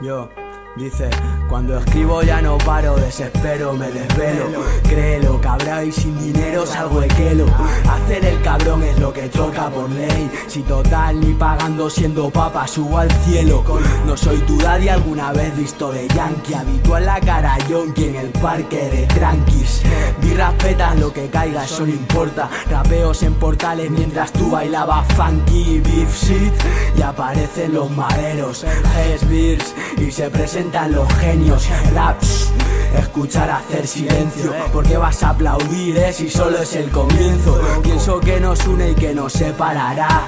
Yo, dice, cuando escribo ya no paro, desespero, me desvelo. Créelo, cabrá, y sin dinero salgo de quelo. Hacer el cabrón es lo que toca por ley. Si total ni pagando siendo papa subo al cielo. No soy tu daddy, alguna vez visto de yankee. Habitual la cara yonki en el parque de tranquis. Birras petas, lo que caiga, eso no importa. Rapeos en portales mientras tú bailabas funky beef shit. Y aparecen los mareros, es beers, y se presentan los genios, raps, escuchar, hacer silencio. Porque vas a aplaudir, si solo es el comienzo. Pienso que nos une y que nos separará.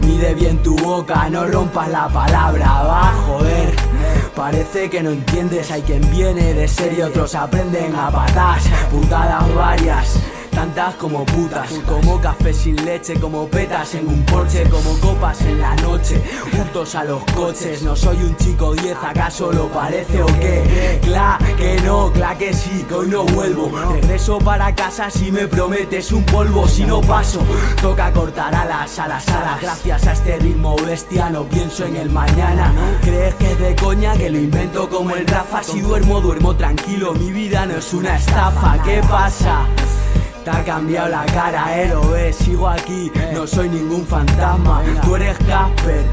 Mide bien tu boca, no rompas la palabra, va, joder. Parece que no entiendes, hay quien viene de serio, otros aprenden a patas, putadas varias. Tantas como putas, como café sin leche, como petas en un porche, como copas en la noche, juntos a los coches. No soy un chico 10, ¿acaso lo parece o qué? Cla que no, cla que sí, que hoy no vuelvo. Regreso para casa si me prometes un polvo, si no paso. Toca cortar alas a las alas. Gracias a este ritmo bestia no pienso en el mañana. ¿Crees que es de coña que lo invento como el Rafa? Si duermo, duermo tranquilo, mi vida no es una estafa. ¿Qué pasa? Te ha cambiado la cara, lo ves, sigo aquí, no soy ningún fantasma. Tú eres Casper,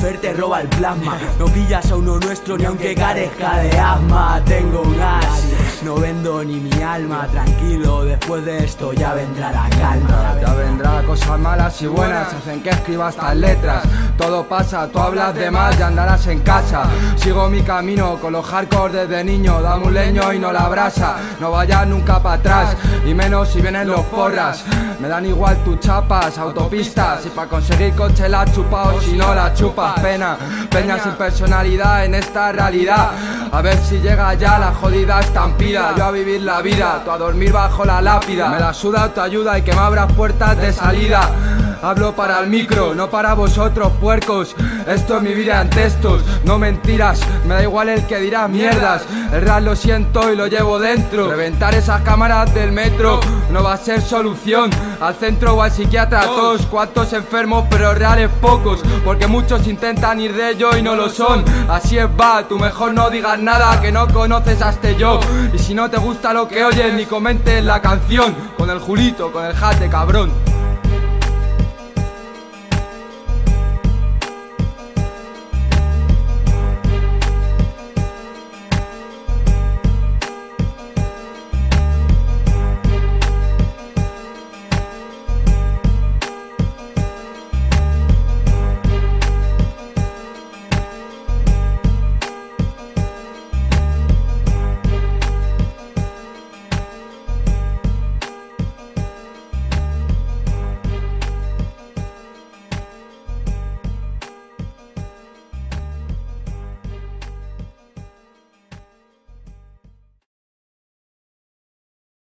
Fer te roba el plasma. No pillas a uno nuestro ni aunque carezca de asma. Tengo un as, no vendo ni mi alma. Tranquilo, después de esto ya vendrá la calma. Ya vendrá cosas malas y buenas, hacen que escribas estas letras. Todo pasa, tú hablas de más y andarás en casa. Sigo mi camino con los hardcore desde niño. Dame un leño y no la brasa. No vayas nunca para atrás, y menos si vienes los porras. Me dan igual tus chapas, autopistas. Y para conseguir coche la chupa o si no la chupas. Pena, peña sin personalidad en esta realidad. A ver si llega ya la jodida estampida. Yo a vivir la vida, tú a dormir bajo la lápida. Me la suda tu ayuda y que me abras puertas de salida. Hablo para el micro, no para vosotros, puercos. Esto es mi vida en textos, no mentiras. Me da igual el que dirás mierdas. El rap lo siento y lo llevo dentro. Reventar esas cámaras del metro no va a ser solución. Al centro o al psiquiatra, todos cuantos enfermos, pero reales pocos. Porque muchos intentan ir de ello y no lo son. Así es, va, tú mejor no digas nada, que no conoces a este yo. Y si no te gusta lo que oyes, ni comentes la canción. Con el Julito, con el jate, cabrón.